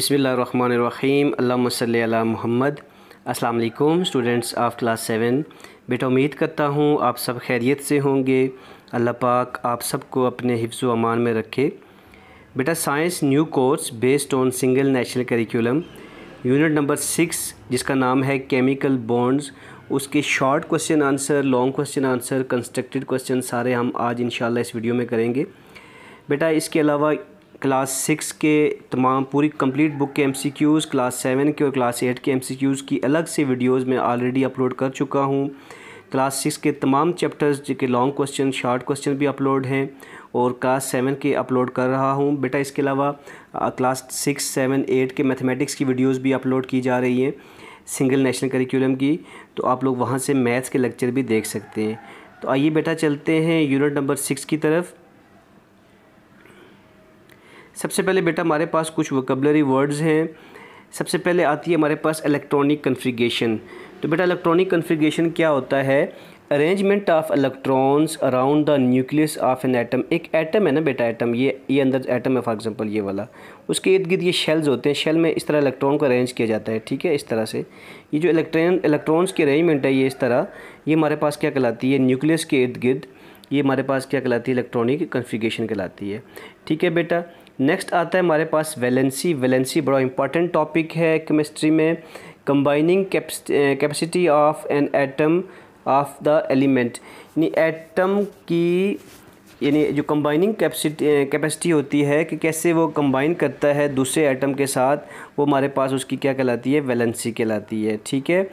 बिस्मिल्लाहिर्रहमानिर्रहीम अल्लाहुम्मा सल्ली अला मुहम्मद। अस्सलाम वालेकुम स्टूडेंट्स ऑफ क्लास 7। बेटा उम्मीद करता हूँ आप सब खैरियत से होंगे। अल्लाह पाक आप सबको अपने हिफ्ज़ व अमान में रखे। बेटा science new course based on single national curriculum unit number 6 जिसका नाम है केमिकल बॉन्ड्स, उसके short question answer, long question answer, constructed question सारे हम आज इंशाल्लाह इस वीडियो में करेंगे। बेटा इसके अलावा क्लास 6 के तमाम पूरी कंप्लीट बुक के एमसीक्यूज़, क्लास 7 के और क्लास 8 के एमसीक्यूज़ की अलग से वीडियोस में ऑलरेडी अपलोड कर चुका हूं। क्लास 6 के तमाम चैप्टर्स के लॉन्ग क्वेश्चन, शॉर्ट क्वेश्चन भी अपलोड हैं और क्लास 7 के अपलोड कर रहा हूं। बेटा इसके अलावा क्लास 6, 7, 8 के मैथमेटिक्स की वीडियोस भी अपलोड की जा रही हैं सिंगल नेशनल करिकुलम की, तो आप लोग वहाँ से मैथ्स के लेक्चर भी देख सकते हैं। तो आइए बेटा चलते हैं यूनिट नंबर 6 की तरफ। सबसे पहले बेटा हमारे पास कुछ वोकेबलरी वर्ड्स हैं। सबसे पहले आती है हमारे पास इलेक्ट्रॉनिक कॉन्फ़िगरेशन। तो बेटा इलेक्ट्रॉनिक कॉन्फ़िगरेशन क्या होता है? Arrangement of electrons around the nucleus of an atom. एक एटम है ना बेटा, एटम ये अंदर एटम है, फॉर एग्जांपल ये वाला, उसके इर्द गिर्द ये शेल्स होते हैं। शेल में इस तरह इलेक्ट्रॉन को अरेंज किया जाता है, ठीक है। इस तरह से ये जो इलेक्ट्रॉन्स की अरेंजमेंट है, ये इस तरह ये हमारे पास क्या कहलाती है? न्यूक्लियस के इर्द गिर्द ये हमारे पास क्या कहलाती है? इलेक्ट्रॉनिक कॉन्फ़िगरेशन कहलाती है, ठीक है बेटा। नेक्स्ट आता है हमारे पास वैलेंसी। वैलेंसी बड़ा इंपॉर्टेंट टॉपिक है केमिस्ट्री में। Combining capacity of an atom of the element, यानी एटम की यानी जो कंबाइनिंग कैपेसिटी होती है कि कैसे वो कंबाइन करता है दूसरे एटम के साथ, वो हमारे पास उसकी क्या कहलाती है? वैलेंसी कहलाती है, ठीक है।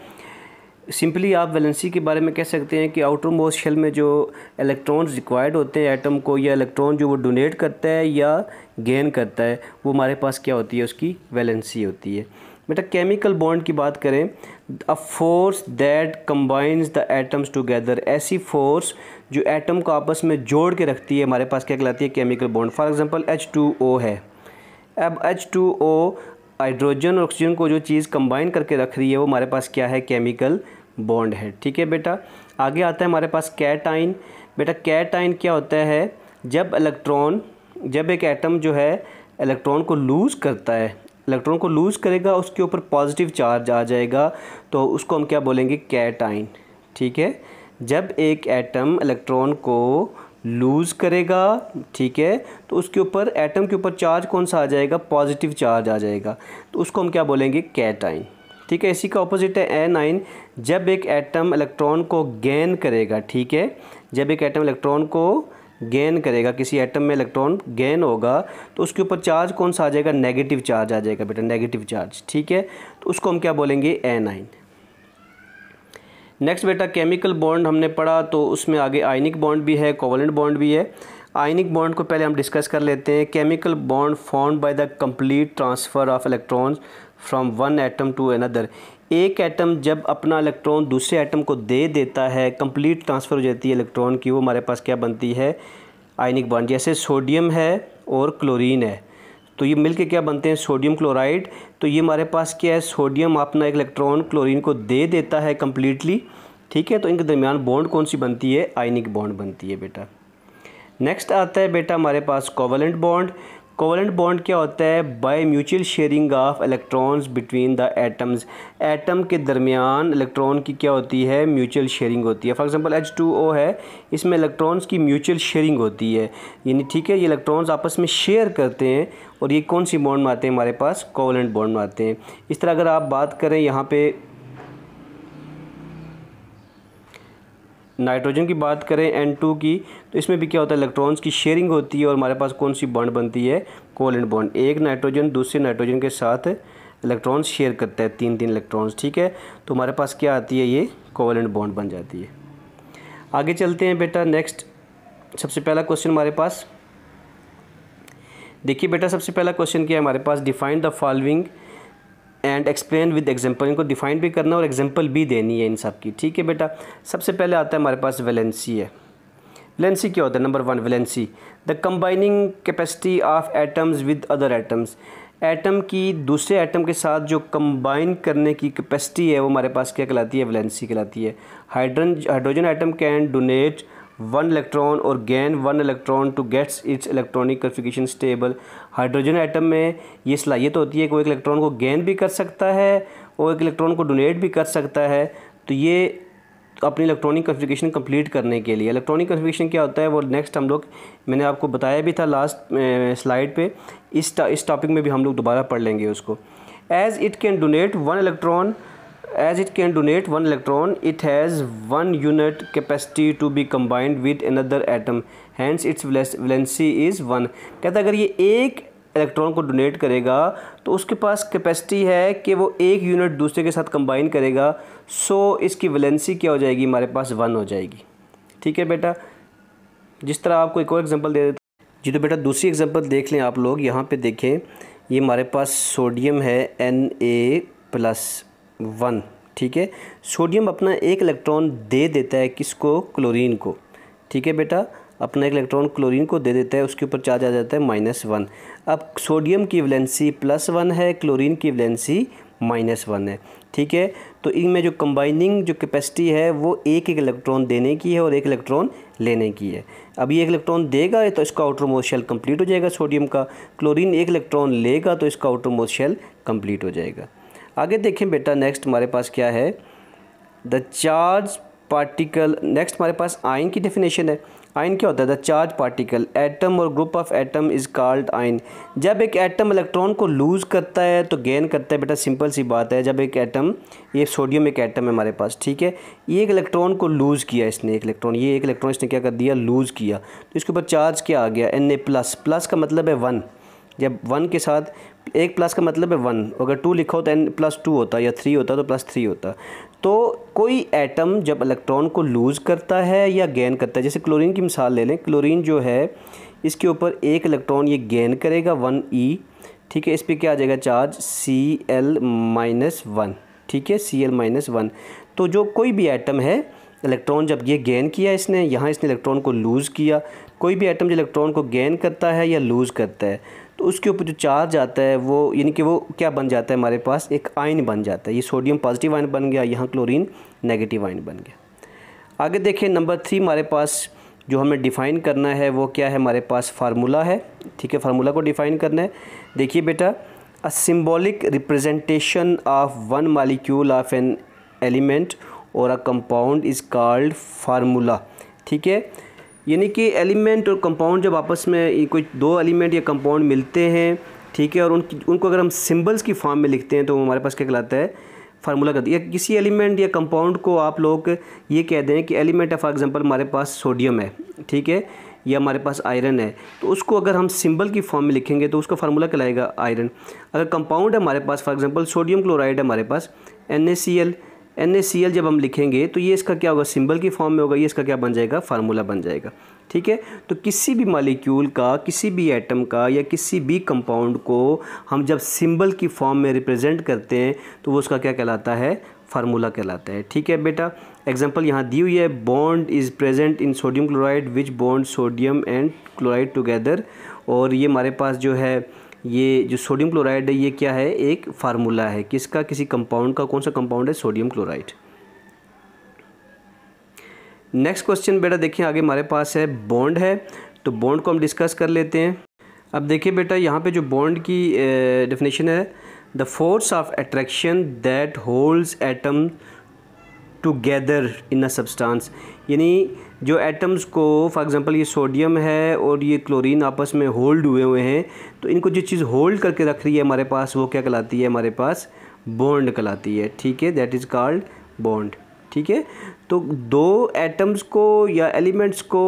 सिंपली आप वैलेंसी के बारे में कह सकते हैं कि आउटर मोस्ट शेल में जो इलेक्ट्रॉन्स रिक्वायर्ड होते हैं एटम को, या इलेक्ट्रॉन जो वो डोनेट करता है या गेन करता है, वो हमारे पास क्या होती है? उसकी वैलेंसी होती है। बेटा केमिकल बॉन्ड की बात करें, a force that combines the atoms together. ऐसी फोर्स जो एटम को आपस में जोड़ के रखती है, हमारे पास क्या कहलाती है? Chemical bond. For example H2O है। अब H2O हाइड्रोजन और ऑक्सीजन को जो चीज़ कंबाइन करके रख रही है, वो हमारे पास क्या है? केमिकल बॉन्ड है, ठीक है बेटा। आगे आता है हमारे पास कैटाइन। बेटा कैटाइन क्या होता है? जब एक एटम जो है इलेक्ट्रॉन को लूज़ करता है, इलेक्ट्रॉन को लूज़ करेगा, उसके ऊपर पॉजिटिव चार्ज आ जाएगा, तो उसको हम क्या बोलेंगे? कैटाइन, ठीक है। जब एक एटम इलेक्ट्रॉन को लूज़ करेगा, ठीक है, तो उसके ऊपर एटम के ऊपर चार्ज कौन सा आ जाएगा? पॉजिटिव चार्ज आ जाएगा, तो उसको हम क्या बोलेंगे? कैटाइन, ठीक है। इसी का ऑपोजिट है एनाइन। जब एक एटम इलेक्ट्रॉन को गेन करेगा, ठीक है, जब एक एटम इलेक्ट्रॉन को गेन करेगा, किसी एटम में इलेक्ट्रॉन गेन होगा, तो उसके ऊपर चार्ज कौन सा आ जाएगा? नेगेटिव चार्ज आ जाएगा बेटा, नेगेटिव चार्ज, ठीक है, तो उसको हम क्या बोलेंगे? एनाइन। नेक्स्ट बेटा केमिकल बॉन्ड हमने पढ़ा, तो उसमें आगे आयनिक बॉन्ड भी है, कोवलेंट बॉन्ड भी है। आयनिक बॉन्ड को पहले हम डिस्कस कर लेते हैं। Chemical bond formed by the complete transfer of electrons from one atom to another. एक एटम जब अपना इलेक्ट्रॉन दूसरे एटम को दे देता है, कंप्लीट ट्रांसफ़र हो जाती है इलेक्ट्रॉन की, वो हमारे पास क्या बनती है? Ionic bond. जैसे सोडियम है और क्लोरीन है, तो ये मिलके क्या बनते हैं? Sodium chloride. तो ये हमारे पास क्या है? सोडियम अपना एक इलेक्ट्रॉन क्लोरीन को दे देता है कम्प्लीटली, ठीक है, तो इनके दरमियान बॉन्ड कौन सी बनती है? आयनिक बॉन्ड बनती है बेटा। नेक्स्ट आता है बेटा हमारे पास कोवलेंट बॉन्ड। कोवलेंट बॉन्ड क्या होता है? By mutual sharing of electrons between the atoms. Atom के दरमियान इलेक्ट्रॉन की क्या होती है? म्यूचुअल शेयरिंग होती है। फॉर एग्जांपल H2O है, इसमें इलेक्ट्रॉन्स की म्यूचुअल शेयरिंग होती है, यानी ठीक है, ये इलेक्ट्रॉन्स आपस में शेयर करते हैं, और ये कौन सी बॉन्ड में आते हैं? हमारे पास कोवलेंट बॉन्ड में आते हैं। इस तरह अगर आप बात करें, यहाँ पर नाइट्रोजन की बात करें N2 की, तो इसमें भी क्या होता है? इलेक्ट्रॉन्स की शेयरिंग होती है, और हमारे पास कौन सी बॉन्ड बनती है? Covalent bond. एक नाइट्रोजन दूसरे नाइट्रोजन के साथ इलेक्ट्रॉन्स शेयर करता है, 3 इलेक्ट्रॉन्स, ठीक है, तो हमारे पास क्या आती है? ये कोवलेंट बॉन्ड बन जाती है। आगे चलते हैं बेटा। नेक्स्ट सबसे पहला क्वेश्चन हमारे पास देखिए बेटा, सबसे पहला क्वेश्चन क्या है हमारे पास? Define the following and explain with example. इनको डिफाइन भी करना और एग्जाम्पल भी देनी है इन सब की, ठीक है बेटा। सबसे पहले आता है हमारे पास वैलेंसी है। वैलेंसी क्या होता है? Number 1 valency, the combining capacity of atoms with other atoms. Atom की दूसरे एटम के साथ जो कंबाइन करने की कैपेसिटी है, वो हमारे पास क्या कहलाती है? वैलेंसी कहलाती है। Hydrogen atom can donate one electron और gain one electron to gets its electronic configuration stable. Hydrogen atom में ये सलाहियत होती है कि वो एक इलेक्ट्रॉन को गेन भी कर सकता है और एक इलेक्ट्रॉन को डोनेट भी कर सकता है। तो ये अपनी इलेक्ट्रॉनिक कॉन्फिगरेशन कंप्लीट करने के लिए, इलेक्ट्रॉनिक कॉन्फिगरेशन क्या होता है वो नेक्स्ट हम लोग, मैंने आपको बताया भी था लास्ट स्लाइड पे, इस टॉपिक में भी हम लोग दोबारा पढ़ लेंगे उसको। As it can donate one electron, it has one unit capacity to be combined with another atom, hence its valency is one। कहता है अगर ये एक इलेक्ट्रॉन को डोनेट करेगा तो उसके पास कैपेसिटी है कि वो एक यूनिट दूसरे के साथ कंबाइन करेगा, सो इसकी वैलेंसी क्या हो जाएगी, हमारे पास वन हो जाएगी। ठीक है बेटा, जिस तरह आपको एक और एग्जांपल दे देता हूँ जी। तो बेटा दूसरी एग्जांपल देख लें आप लोग, यहाँ पे देखें ये हमारे पास सोडियम है Na+1। ठीक है, सोडियम अपना एक इलेक्ट्रॉन दे देता है किसको, क्लोरीन को। ठीक है बेटा, अपना एक इलेक्ट्रॉन क्लोरीन को दे देता है, उसके ऊपर चार्ज आ जाता है -1। अब सोडियम की वैलेंसी +1 है, क्लोरीन की वैलेंसी -1 है। ठीक है, तो इनमें जो कंबाइनिंग जो कैपेसिटी है वो एक एक इलेक्ट्रॉन देने की है और एक इलेक्ट्रॉन लेने की है। अब ये एक इलेक्ट्रॉन देगा तो इसका आउटर मोस्ट शेल कम्प्लीट हो जाएगा सोडियम का, क्लोरीन एक इलेक्ट्रॉन लेगा तो इसका आउटर मोस्ट शेल कम्प्लीट हो जाएगा। आगे देखें बेटा, नेक्स्ट हमारे पास क्या है, द चार्ज पार्टिकल। नेक्स्ट हमारे पास आयन की डेफिनेशन है। आयन क्या होता है, द चार्ज पार्टिकल एटम और group of atom is called ion. जब एक एटम इलेक्ट्रॉन को लूज़ करता है तो गेन करता है। बेटा सिंपल सी बात है, जब एक एटम, ये सोडियम एक एटम है हमारे पास, ठीक है, ये एक इलेक्ट्रॉन को लूज़ किया इसने, एक इलेक्ट्रॉन, ये एक इलेक्ट्रॉन इसने क्या कर दिया, लूज़ किया, तो इसके ऊपर चार्ज क्या आ गया, Na++ का मतलब है 1। जब 1 के साथ, एक प्लस का मतलब है 1, अगर 2 लिखा हो तो N+2 होता, या 3 होता तो +3 होता। तो कोई एटम जब इलेक्ट्रॉन को लूज़ करता है या गेन करता है, जैसे क्लोरीन की मिसाल ले लें, क्लोरीन जो है इसके ऊपर एक इलेक्ट्रॉन ये गेन करेगा 1e। ठीक है, इस पर क्या आ जाएगा चार्ज, Cl-1। ठीक है, Cl-1। तो जो कोई भी एटम है, इलेक्ट्रॉन जब ये गेन किया इसने, यहाँ इसने इलेक्ट्रॉन को लूज़ किया, कोई भी एटम जो इलेक्ट्रॉन को गेन करता है या लूज़ करता है तो उसके ऊपर जो चार्ज आता है वो, यानी कि वो क्या बन जाता है हमारे पास, एक आयन बन जाता है। ये सोडियम पॉजिटिव आयन बन गया, यहाँ क्लोरीन नेगेटिव आयन बन गया। आगे देखिए नंबर 3 हमारे पास जो हमें डिफ़ाइन करना है वो क्या है, हमारे पास फार्मूला है। ठीक है, फार्मूला को डिफ़ाइन करना है। देखिए बेटा, a symbolic representation of one molecule of an element और a compound is called formula. ठीक है, यानी कि एलिमेंट और कंपाउंड जब आपस में कोई दो एलिमेंट या कंपाउंड मिलते हैं, ठीक है, और उनको अगर हम सिंबल्स की फॉर्म में लिखते हैं तो हमारे पास क्या कहलाता है, फार्मूला कहते हैं। किसी एलिमेंट या कंपाउंड को आप लोग ये कह दें कि एलिमेंट है, फॉर एग्जांपल हमारे पास सोडियम है, ठीक है, या हमारे पास आयरन है, तो उसको अगर हम सिंबल की फॉर्म में लिखेंगे तो उसका फार्मूला कहलाएगा आयरन। अगर कंपाउंड है हमारे पास, फॉर एग्जांपल सोडियम क्लोराइड है हमारे पास, NaCl जब हम लिखेंगे तो ये इसका क्या होगा, सिंबल की फॉर्म में होगा, ये इसका क्या बन जाएगा, फार्मूला बन जाएगा। ठीक है, तो किसी भी मॉलिक्यूल का, किसी भी एटम का या किसी भी कंपाउंड को हम जब सिंबल की फॉर्म में रिप्रेजेंट करते हैं तो वो उसका क्या कहलाता है, फार्मूला कहलाता है। ठीक है बेटा, एग्जांपल यहाँ दी हुई है, bond is present in sodium chloride which bond sodium and chloride together. और ये हमारे पास जो है, ये जो सोडियम क्लोराइड है ये क्या है, एक फार्मूला है किसका, किसी कंपाउंड का। कौन सा कंपाउंड है, सोडियम क्लोराइड। नेक्स्ट क्वेश्चन बेटा देखिए, आगे हमारे पास है बॉन्ड है, तो बॉन्ड को हम डिस्कस कर लेते हैं। अब देखिए बेटा, यहाँ पे जो बॉन्ड की डेफिनेशन है, the force of attraction that holds atom together in a substance. यानी जो एटम्स को, फॉर एग्जांपल ये सोडियम है और ये क्लोरीन आपस में होल्ड हुए हैं, तो इनको जो चीज़ होल्ड करके रख रही है हमारे पास वो क्या कहलाती है, हमारे पास बॉन्ड कहलाती है। ठीक है, दैट इज़ कॉल्ड बॉन्ड। ठीक है, तो दो एटम्स को या एलिमेंट्स को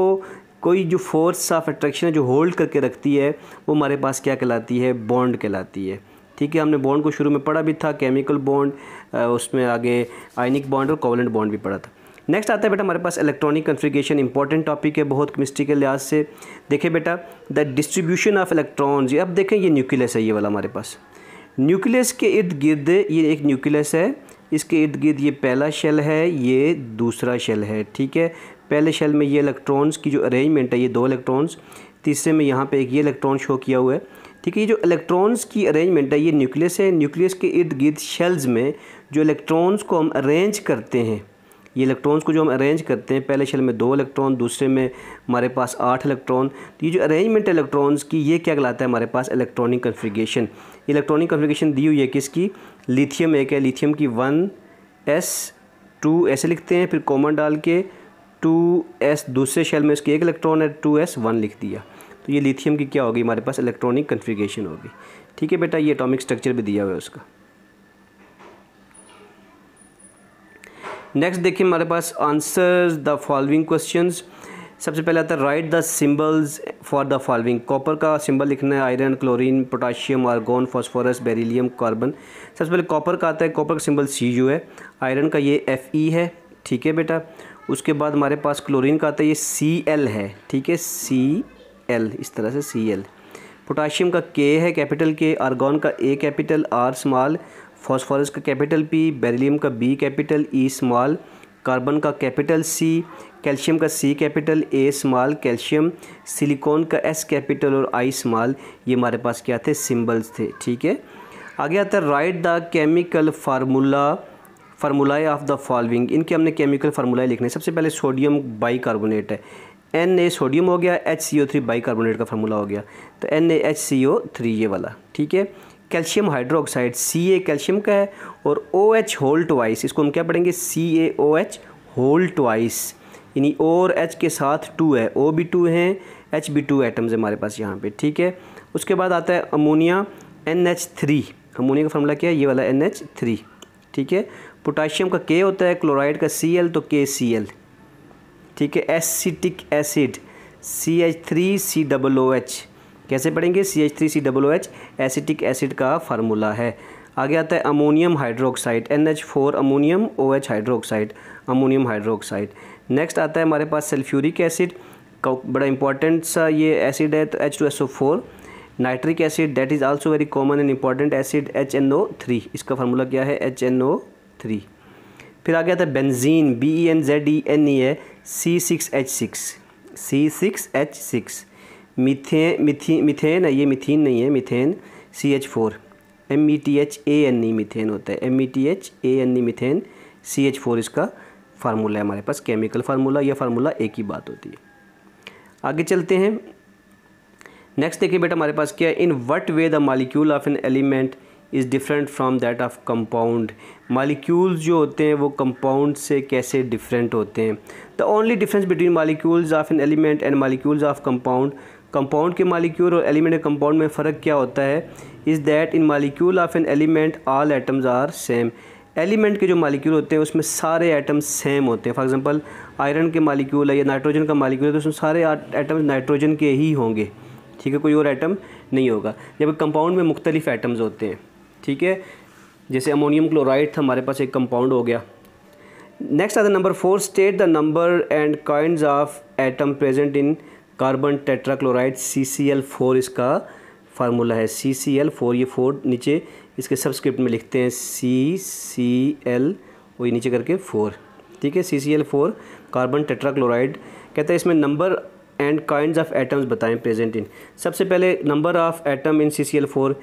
कोई जो फोर्स ऑफ अट्रैक्शन है जो होल्ड करके रखती है वो हमारे पास क्या कहलाती है, बॉन्ड कहलाती है। ठीक है, हमने बॉन्ड को शुरू में पढ़ा भी था, केमिकल बॉन्ड, उसमें आगे आयनिक बॉन्ड और कोवलेंट बॉन्ड भी पढ़ा था। नेक्स्ट आता है बेटा हमारे पास इलेक्ट्रॉनिक कॉन्फिगरेशन, इंपॉर्टेंट टॉपिक है बहुत केमिस्ट्री के लिहाज से। देखिए बेटा, द डिस्ट्रीब्यूशन ऑफ इलेक्ट्रॉन्स। अब देखें ये न्यूक्लियस है, ये वाला हमारे पास न्यूक्लियस के इर्द गिर्द, ये एक न्यूक्लियस है, इसके इर्द गिर्द ये पहला शेल है, ये दूसरा शेल है। ठीक है, पहले शेल में ये इलेक्ट्रॉन्स की जो अरेंजमेंट है, ये 2 इलेक्ट्रॉन्स, तीसरे में यहाँ पर एक ये इलेक्ट्रॉन शो किया हुआ है। ठीक है, ये जो इलेक्ट्रॉन्स की अरेंजमेंट है ये न्यूक्लियस है, न्यूक्लियस के इर्द गिर्द शेल्स में जो इलेक्ट्रॉन्स को हम अरेंज करते हैं, ये इलेक्ट्रॉन्स को जो हम अरेंज करते हैं, पहले शेल में 2 इलेक्ट्रॉन, दूसरे में हमारे पास 8 इलेक्ट्रॉन। तो ये जो अरेंजमेंट है इलेक्ट्रॉन्स की, ये क्या कहलाता है हमारे पास इलेक्ट्रॉनिक कॉन्फ़िगरेशन। इलेक्ट्रॉनिक कॉन्फ़िगरेशन दी हुई है किसकी, लिथियम एक है, लिथियम की 1s2 ऐसे लिखते हैं, फिर कॉमन डाल के 2s दूसरे शेल में उसके एक इलेक्ट्रॉन है, 2s1 लिख दिया। तो ये लिथियम की क्या होगी हमारे पास इलेक्ट्रॉनिक कॉन्फ़िगरेशन होगी। ठीक है बेटा, ये एटॉमिक स्ट्रक्चर भी दिया हुआ है उसका। नेक्स्ट देखिए हमारे पास आंसर्स द फॉलोइंग क्वेश्चंस। सबसे पहले आता है write the symbols for the following. Copper का सिंबल लिखना है, iron, chlorine, potassium, argon, phosphorus, beryllium, carbon. सबसे पहले कॉपर का आता है, कॉपर का सिंबल Cu है, आयरन का ये Fe है। ठीक है बेटा, उसके बाद हमारे पास क्लोरीन का आता है ये Cl है। ठीक है, Cl इस तरह से Cl। पोटाशियम का K है कैपिटल K, आर्गोन का A capital R small, phosphorus का कैपिटल P, बेरिलियम का B capital E small, carbon का कैपिटल C, कैल्शियम का C capital A small calcium, silicon का S कैपिटल और I स्मॉल। ये हमारे पास क्या थे, सिंबल्स थे। ठीक है, आगे आता है write the chemical formulae of the following. इनके हमने केमिकल फार्मूलाए लिखने। सबसे पहले सोडियम बाइकार्बोनेट है, Na सोडियम हो गया, HCO3 बाइकार्बोनेट का फार्मूला हो गया, तो NaHCO3 ये वाला। ठीक है, कैल्शियम हाइड्रोक्साइड Ca कैल्शियम का है और OH होल ट्वाइस, इसको हम क्या पढ़ेंगे CaOH होल ट्वाइस, यानी O और H के साथ 2 है, O भी 2 हैं, H भी 2 एटम्स हमारे पास यहाँ पे। ठीक है, उसके बाद आता है अमोनिया NH3, अमोनिया का फार्मूला क्या है, ये वाला NH3। ठीक है, पोटाशियम का K होता है, क्लोराइड का Cl तो KCl। ठीक है, एसिटिक एसिड CH3COOH कैसे पढ़ेंगे, CH3COOH एसिटिक एसिड का फार्मूला है। आगे आता है ammonium hydroxide NH4 ammonium OH hydroxide, ammonium hydroxide. Next आता है हमारे पास सल्फ्यूरिक एसिड का, बड़ा इंपॉर्टेंट सा ये एसिड है, तो H2SO4। Nitric acid that is also very common and important acid, HNO3, इसका फार्मूला क्या है, HNO3। फिर आगे आता है बेंजीन BENZENE है, C6H6। मिथेन है, ये मिथीन नहीं है, मिथेन CH4, METHANE मिथेन होता है, METHANE मिथेन CH4 इसका फार्मूला है हमारे पास केमिकल फार्मूला। यह फार्मूला एक ही बात होती है। आगे चलते हैं, नेक्स्ट देखिए बेटा हमारे पास क्या है, in what way the molecule of an element is different from that of compound. Molecules जो होते हैं वो कंपाउंड से कैसे डिफरेंट होते हैं। The only difference between molecules of an element and molecules of compound, compound के मालिक्यूल और एलिमेंट के कंपाउंड में फ़र्क क्या होता है, is that in molecule of an element all atoms are same. Element के जो मालिक्यूल होते हैं उसमें सारे एटम्स सेम होते हैं। फॉर एग्जांपल आयरन के मालिक्यूल है या नाइट्रोजन का मालिक्यूल है, तो उसमें सारे एटम्स नाइट्रोजन के ही होंगे। ठीक है, कोई और एटम नहीं होगा। जबकि कंपाउंड में मुख्तलिफ़ एटम्स होते हैं। ठीक है, जैसे अमोनियम क्लोराइड था हमारे पास, एक कंपाउंड हो गया। नेक्स्ट आता है number 4, state the number and kinds of atom present in carbon tetrachloride CCl4, इसका फार्मूला है CCl4। ये 4 नीचे इसके सबस्क्रिप्ट में लिखते हैं CCl और ये नीचे करके 4। ठीक है, CCl4 कार्बन टेट्राक्लोराइड। कहता है इसमें number and kinds of atoms बताएं प्रेजेंट इन। सबसे पहले number of atom in CCl4,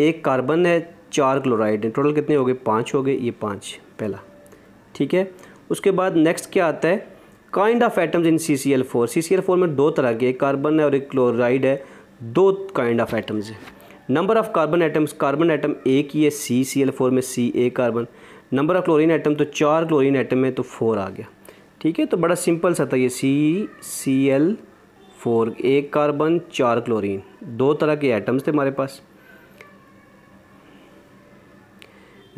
एक कार्बन है, 4 क्लोराइड है, टोटल कितने हो गए, 5 हो गए, ये 5 पहला। ठीक है, उसके बाद नेक्स्ट क्या आता है, kind of atoms in CCl4। CCl4 में 2 तरह के, एक कार्बन है और एक क्लोराइड है, 2 काइंड ऑफ एटम्स है। Number of carbon atoms, carbon atom एक ही है CCl4 में, Ca carbon. Number of chlorine atom, तो 4 क्लोरीन एटम है, तो 4 आ गया। ठीक है, तो बड़ा सिंपल सा था ये CCl4, एक कार्बन 4 क्लोरीन, 2 तरह के एटम्स थे हमारे पास।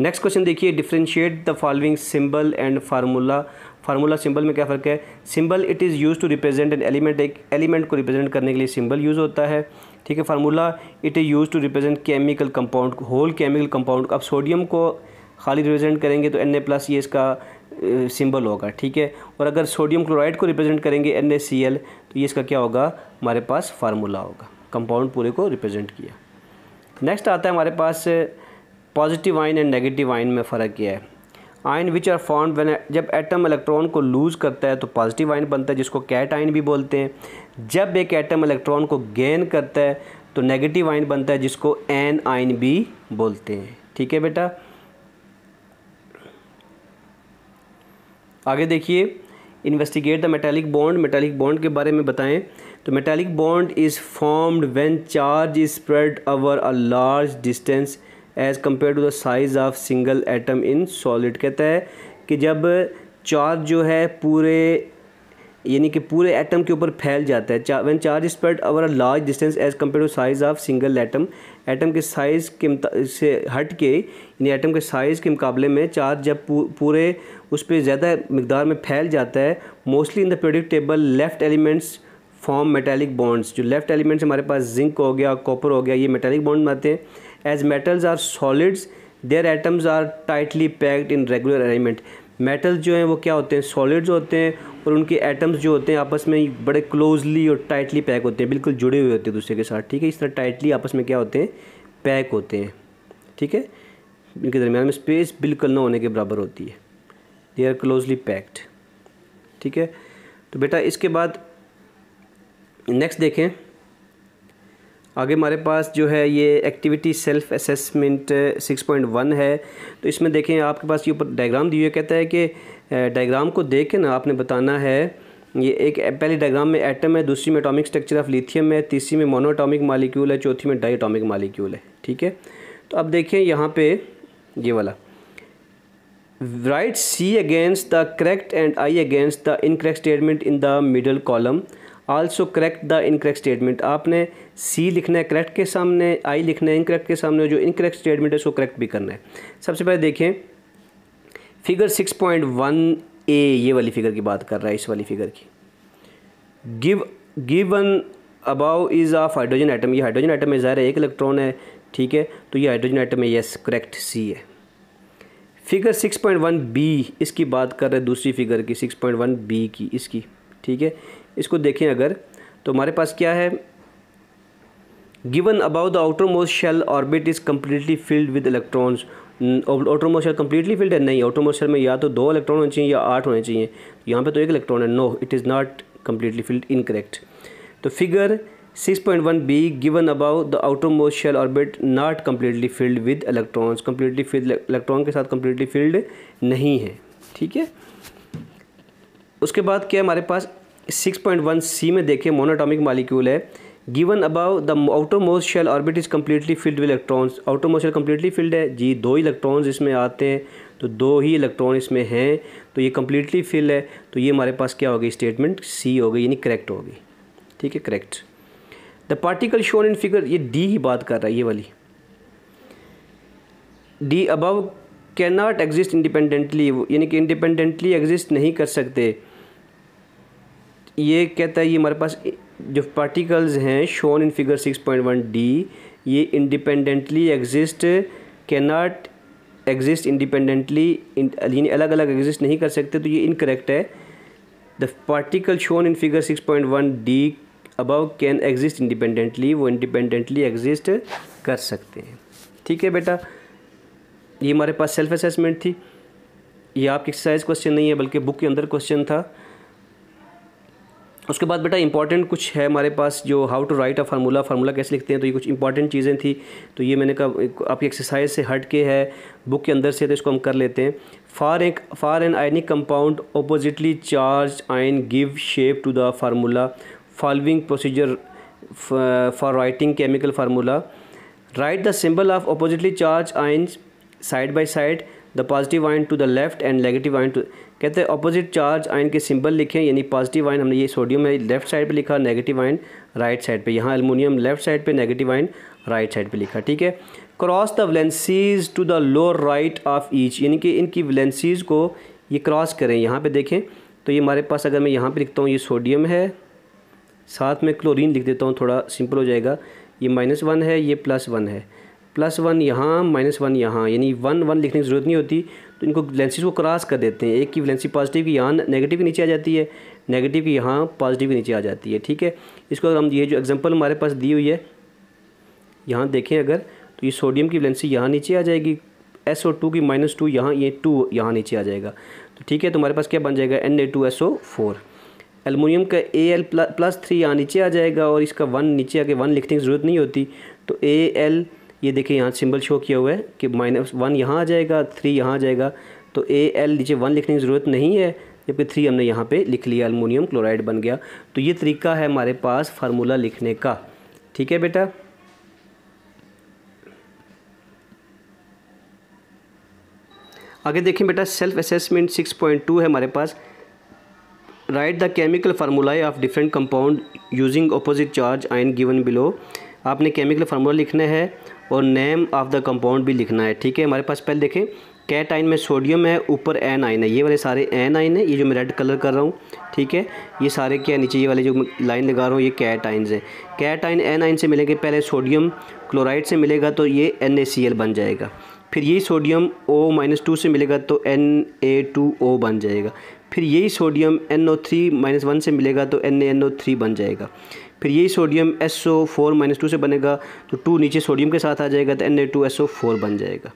नेक्स्ट क्वेश्चन देखिए, differentiate the following symbol and formula. Formula symbol में क्या फ़र्क है, symbol it is use to represent an element, एक एलिमेंट को रिप्रेजेंट करने के लिए सिंबल यूज़ होता है। ठीक है, formula it is use to represent chemical compound, whole chemical compound. अब सोडियम को खाली रिप्रेजेंट करेंगे तो Na+ ये इसका सिंबल होगा। ठीक है, और अगर सोडियम क्लोराइड को रिप्रेजेंट करेंगे NaCl, तो ये इसका क्या होगा हमारे पास फार्मूला होगा, कंपाउंड पूरे को रिप्रेजेंट किया। नेक्स्ट आता है हमारे पास positive ion and negative ion में फ़र्क क्या है। Ion which are found when, जब एटम इलेक्ट्रॉन को लूज़ करता है तो पॉजिटिव आयन बनता है, जिसको कैट आयन भी बोलते हैं। जब एक एटम इलेक्ट्रॉन को गेन करता है तो नेगेटिव आयन बनता है, जिसको एन आयन भी बोलते हैं। ठीक है बेटा, आगे देखिए, investigate the metallic bond. Metallic bond के बारे में बताएं तो metallic bond is formed when charge is spread over a large distance as compare to the size of single atom in solid. कहता है कि जब चार्ज जो है पूरे यानी कि पूरे एटम के ऊपर फैल जाता है, when charge spread over a large distance as compare to size of single atom, atom के साइज़ के से हट के यानी एटम के साइज़ के मुकाबले में चार्ज जब पूरे उस पर ज़्यादा मकदार में फैल जाता है। Mostly in the periodic table left elements form metallic bonds. जो लेफ्ट एलिमेंट्स हमारे पास जिंक हो गया, कॉपर हो गया, ये मेटालिक बॉन्ड बनाते हैं। As metals are solids their atoms are tightly packed in regular arrangement. Metals जो हैं वो क्या होते हैं, सॉलिड्स होते हैं और उनके एटम्स जो होते हैं आपस में बड़े क्लोजली और टाइटली पैक होते हैं, बिल्कुल जुड़े हुए होते हैं दूसरे के साथ। ठीक है, इस तरह टाइटली आपस में क्या होते हैं, पैक होते हैं। ठीक है, इनके दरमियान में स्पेस बिल्कुल ना होने के बराबर होती है, दे आर क्लोजली पैक्ड। ठीक है, तो बेटा इसके बाद नेक्स्ट देखें, आगे हमारे पास जो है ये एक्टिविटी सेल्फ असेसमेंट 6.1 है। तो इसमें देखें आपके पास ये ऊपर डायग्राम दिए हुए, कहता है कि डायग्राम को देख के ना आपने बताना है। ये एक पहले डायग्राम में एटम है, दूसरी में एटॉमिक स्ट्रक्चर ऑफ लिथियम है, तीसरी में मोनो एटॉमिक मॉलिक्यूल है, चौथी में डाई एटॉमिक मॉलिक्यूल है। ठीक है, तो अब देखें यहाँ पे ये वाला, write C against the correct and I against the incorrect statement in the middle column, also correct the incorrect statement. आपने सी लिखना है करेक्ट के सामने, आई लिखना है इनकरेक्ट के सामने, जो इनकरेक्ट स्टेटमेंट है उसको करेक्ट भी करना है। सबसे पहले देखें फिगर 6.1 ए, ये वाली फिगर की बात कर रहा है, इस वाली फिगर की। Given above is of hydrogen atom, ये हाइड्रोजन एटम में ज़ाहिर है एक इलेक्ट्रॉन है। ठीक है, तो ये हाइड्रोजन एटम है, यस करेक्ट सी है। फिगर 6.1 बी इसकी बात कर रहे हैं, दूसरी फिगर की 6.1 बी की इसकी। ठीक है, इसको देखें अगर तो हमारे पास क्या है, given above the outermost shell orbit is completely filled with electrons. Outermost shell completely filled है, नहीं, आउटर मोस्ट शेल में या तो 2 इलेक्ट्रॉन होने चाहिए या 8 होने चाहिए, यहाँ पे तो 1 इलेक्ट्रॉन है। No, it is not completely filled, incorrect. तो figure 6.1 B, given above the outermost shell orbit not completely filled with electrons, completely filled electron के साथ कम्प्लीटली फिल्ड नहीं है। ठीक है, उसके बाद क्या हमारे पास 6.1 सी में देखें, मोनोटॉमिक मॉलिक्यूल है। Given above the outermost shell orbit is completely filled with electrons, outermost shell completely filled है जी, 2 इलेक्ट्रॉन्स इसमें आते हैं, तो 2 ही इलेक्ट्रॉन इसमें हैं, तो ये कम्प्लीटली फिल्ड है, तो ये हमारे पास क्या हो गई, स्टेटमेंट सी हो गई, यानी करेक्ट हो गई। ठीक है, correct. The particle shown in figure, ये डी ही बात कर रहा है, ये वाली D, above can not exist independently, यानी कि इंडिपेंडेंटली एग्जिस्ट नहीं कर सकते। ये कहता है ये हमारे पास जो पार्टिकल्स हैं शोन इन फिगर 6.1 डी, ये independently exist can not exist independently, यानी अलग अलग एग्जिस्ट नहीं कर सकते, तो ये इनकरेक्ट है। The particle shown in figure 6.1 D above can exist independently, वो इंडिपेंडेंटली एग्जिस्ट कर सकते हैं। ठीक है बेटा, ये हमारे पास सेल्फ असेसमेंट थी, ये आपकी एक्सरसाइज क्वेश्चन नहीं है बल्कि बुक के अंदर क्वेश्चन था। उसके बाद बेटा इंपॉर्टेंट कुछ है हमारे पास, जो how to write a formula, formula कैसे लिखते हैं, तो ये कुछ इंपॉर्टेंट चीज़ें थी, तो ये मैंने कहा आपकी एक्सरसाइज से हट के है, बुक के अंदर से, तो इसको हम कर लेते हैं। For an ionic compound oppositely charge ion give shape to the formula, following procedure for writing chemical formula, write the symbol of oppositely charge ions side by side, the positive ion to the left and negative ion to, कहते हैं opposite charge ion के symbol लिखें, यानी positive ion हमने ये sodium है left side पे लिखा, नेगेटिव आयन राइट साइड पे, यहाँ एल्युमिनियम लेफ्ट साइड पे, नेगेटिव आयन राइट साइड पे लिखा। ठीक है, cross the valencies to the lower right of each, यानी कि इनकी वैलेंसीज को ये क्रॉस करें। यहाँ पर देखें तो ये हमारे पास, अगर मैं यहाँ पर लिखता हूँ ये सोडियम है, साथ में क्लोरीन लिख देता हूँ, थोड़ा सिंपल हो जाएगा, ये -1 है, ये +1 है, +1 यहाँ, -1 यहाँ, यानी 1 1 लिखने की ज़रूरत नहीं होती, तो इनको वैलेंसीज को क्रॉस कर देते हैं। एक की वैलेंसी पॉजिटिव की यहाँ नेगेटिव के नीचे आ जाती है, नेगेटिव की यहाँ पॉजिटिव के नीचे आ जाती है। ठीक है, इसको अगर हम ये जो एग्जांपल हमारे पास दी हुई है यहाँ देखें अगर, तो ये सोडियम की वैलेंसी यहाँ नीचे आ जाएगी, SO2 की -2 यहाँ, ये 2 यहाँ नीचे आ जाएगा, तो ठीक है, तो हमारे पास क्या बन जाएगा Na2SO4। एलुमिनियम का Al +3 यहाँ नीचे आ जाएगा, और इसका 1 नीचे आके 1 लिखने की ज़रूरत नहीं होती, तो Al, ये देखिए यहाँ सिंबल शो किया हुआ है कि -1 यहाँ आ जाएगा, 3 यहाँ आ जाएगा, तो Al नीचे 1 लिखने की ज़रूरत नहीं है, जबकि 3 हमने यहाँ पे लिख लिया, अल्मोनियम क्लोराइड बन गया। तो ये तरीका है हमारे पास फार्मूला लिखने का। ठीक है बेटा, आगे देखें बेटा, सेल्फ असेसमेंट 6.2 है हमारे पास। Write the chemical formulae of different compound using opposite charge ion given below. आपने केमिकल फार्मूला लिखना है और नेम ऑफ द कंपाउंड भी लिखना है। ठीक है, हमारे पास पहले देखें कैट आइन में सोडियम है, ऊपर एन आइन है, ये वाले सारे एन आइन है, ये जो मैं रेड कलर कर रहा हूँ ठीक है, ये सारे क्या नीचे ये वाले जो लाइन लगा रहा हूँ ये कैट आइन्स है। कैट आइन एन आइन से मिलेंगे, पहले सोडियम क्लोराइड से मिलेगा तो ये NaCl बन जाएगा, फिर यही सोडियम O-2 से मिलेगा तो Na2O बन जाएगा, फिर यही सोडियम NO3-1 से मिलेगा तो NaNO3 बन जाएगा, फिर यही सोडियम SO4-2 से बनेगा तो 2 नीचे सोडियम के साथ आ जाएगा तो Na2SO4 बन जाएगा।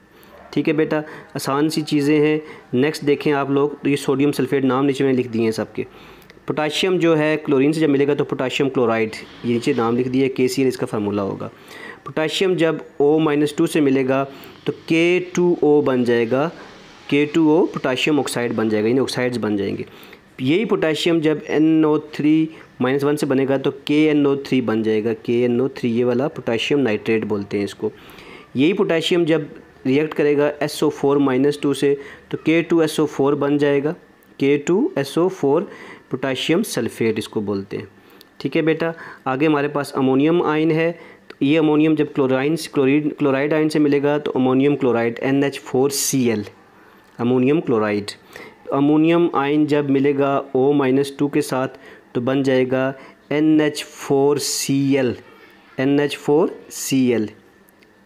ठीक है बेटा, आसान सी चीज़ें हैं। नेक्स्ट देखें आप लोग, तो ये सोडियम सल्फेट नाम नीचे मैंने लिख दिए हैं सबके। पोटाशियम जो है क्लोरीन से जब मिलेगा तो पोटाशियम क्लोराइड, ये नीचे नाम लिख दिया है, KCl इसका फार्मूला होगा। पोटाशियम जब O-2 से मिलेगा तो K2O बन जाएगा, K2O पोटाशियम ऑक्साइड बन जाएगा, यानी ऑक्साइड्स बन जाएंगे। यही पोटाशियम जब NO3-1 से बनेगा तो KNO3 बन जाएगा, KNO3 ये वाला पोटाशियम नाइट्रेट बोलते हैं इसको। यही पोटाशियम जब रिएक्ट करेगा SO4-2 से तो K2SO4 बन जाएगा, K2SO4 पोटाशियम सल्फेट इसको बोलते हैं। ठीक है बेटा, आगे हमारे पास अमोनियम आयन है, तो ये अमोनियम जब क्लोराइड आयन से मिलेगा तो ammonium chloride NH4Cl, ammonium chloride. Ammonium ion जब मिलेगा O-2 के साथ तो बन जाएगा NH4Cl, NH4Cl,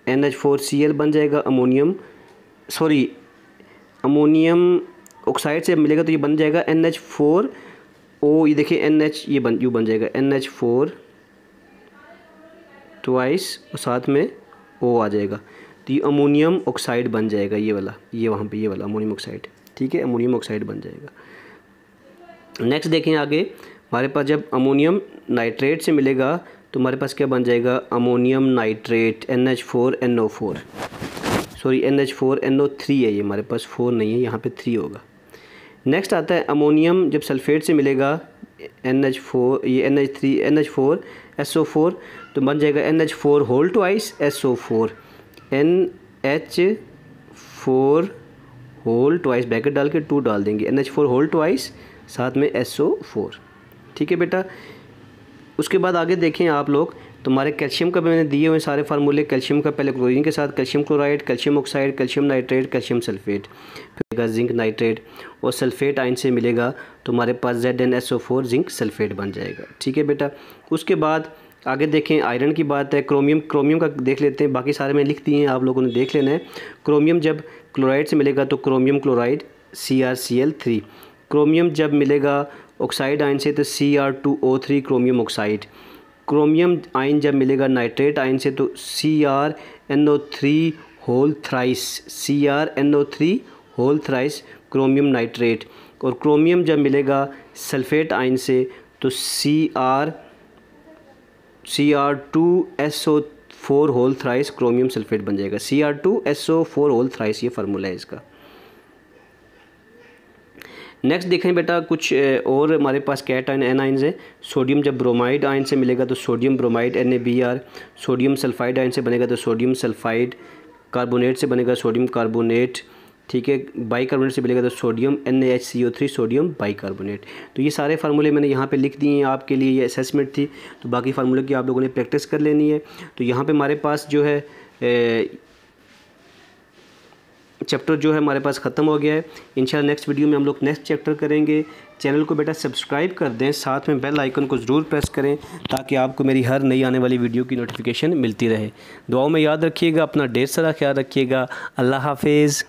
NH4Cl बन जाएगा। अमोनियम ऑक्साइड से मिलेगा तो ये बन जाएगा NH4O, ये देखिए NH ये बन जाएगा NH4 ट्वाइस और साथ में O आ जाएगा तो ये अमोनियम ऑक्साइड बन जाएगा, ये वाला, ये वहाँ पे ये वाला अमोनियम ऑक्साइड। ठीक है, अमोनियम ऑक्साइड बन जाएगा। नेक्स्ट देखें आगे, हमारे पास जब अमोनियम नाइट्रेट से मिलेगा तो हमारे पास क्या बन जाएगा, अमोनियम नाइट्रेट NH4NO3 है, ये हमारे पास 4 नहीं है, यहाँ पे 3 होगा। नेक्स्ट आता है अमोनियम जब सल्फेट से मिलेगा NH4SO4 तो बन जाएगा NH4 होल ट्वाइस ब्रैकेट डाल के 2 डाल देंगे, NH4 होल ट्वाइस साथ में SO4। ठीक है बेटा, उसके बाद आगे देखें आप लोग, तो हमारे कैल्शियम का मैंने दिए हुए सारे फार्मूले। कैल्शियम का पहले क्लोरीन के साथ calcium chloride, calcium oxide, calcium nitrate, calcium sulphate, फिर जिंक नाइट्रेट, और सल्फेट आयन से मिलेगा तो हमारे पास ZnSO4 जिंक सल्फेट बन जाएगा। ठीक है बेटा, उसके बाद आगे देखें, आयरन की बात है, क्रोमियम का देख लेते हैं, बाकी सारे मैंने लिख दिए हैं, आप लोगों ने देख लेना है। क्रोमियम जब क्लोराइड से मिलेगा तो क्रोमियम क्लोराइड CrCl3, क्रोमियम जब मिलेगा ऑक्साइड आयन से तो Cr2O3 chromium oxide, chromium ion जब मिलेगा नाइट्रेट आयन से तो Cr NO3 whole thrice chromium nitrate, और क्रोमियम जब मिलेगा सल्फेट आयन से तो Cr2SO4 whole thrice chromium sulphate बन जाएगा, Cr2SO4 होल थ्राइस ये फार्मूला है इसका। नेक्स्ट देखें बेटा, कुछ और हमारे पास कैट आयन एन आइन्स है। सोडियम जब ब्रोमाइड आयन से मिलेगा तो sodium bromide NaBr, sodium sulphide ion से बनेगा तो सोडियम सल्फाइड, कार्बोनेट से बनेगा सोडियम कार्बोनेट, ठीक है, बाइकार्बोनेट से मिलेगा तो सोडियम NaHCO3 सोडियम बाइकार्बोनेट। तो ये सारे फार्मूले मैंने यहाँ पे लिख दिए हैं आपके लिए, ये असेसमेंट थी, तो बाकी फार्मूले की आप लोगों ने प्रैक्टिस कर लेनी है। तो यहाँ पर हमारे पास जो है चैप्टर जो है हमारे पास ख़त्म हो गया है। इंशाल्लाह नेक्स्ट वीडियो में हम लोग नेक्स्ट चैप्टर करेंगे। चैनल को बेटा सब्सक्राइब कर दें, साथ में बेल आइकन को ज़रूर प्रेस करें ताकि आपको मेरी हर नई आने वाली वीडियो की नोटिफिकेशन मिलती रहे। दुआओं में याद रखिएगा, अपना ढेर सारा ख्याल रखिएगा। अल्लाह हाफिज़।